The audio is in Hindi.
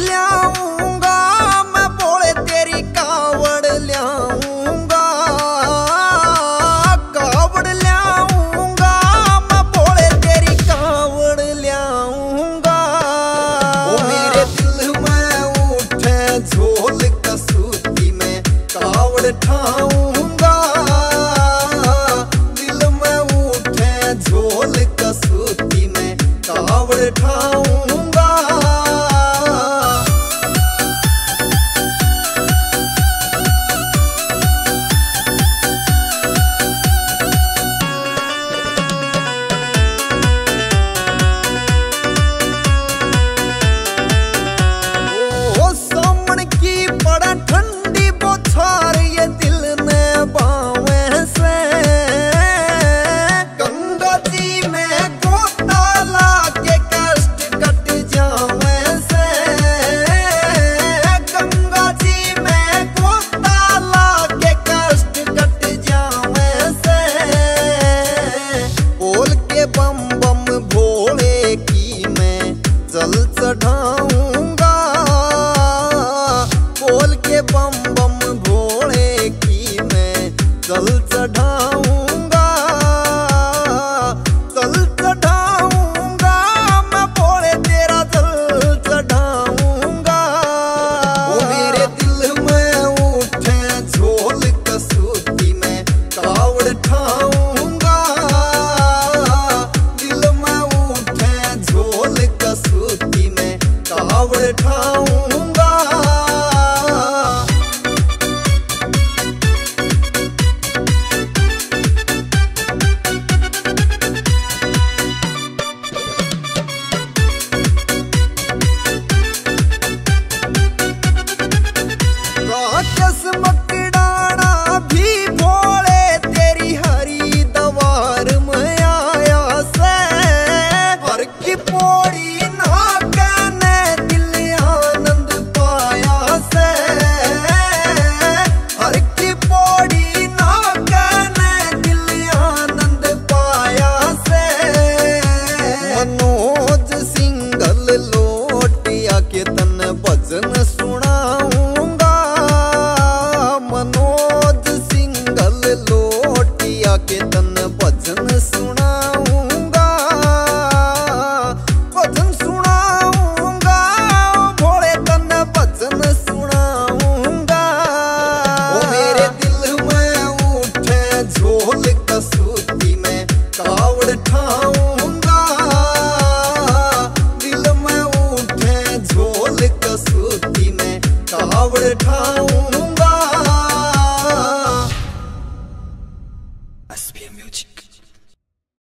लियाऊंगा मैं भोले तेरी कावड़ लियाऊंगा, कावड़ लियाऊंगा मैं भोले तेरी कावड़ लियाऊंगा। मेरे दिल में उठे झोल कसूती में कावड़ ठाऊंगा, दिल में उठे झोल कसूती में कावड़ ठाऊंगा। बोल के बम बम भोले की मैं जल चढ़ाऊंगा, जल चढ़ाऊंगा मैं भोले तेरा जल चढ़ाऊंगा। मेरे दिल में उठे झोल कसूती में कावड़ ठाऊंगा, दिल में उठे झोल कसूती में कावड़ ठाऊंगा। कावड़ ठाऊंगा।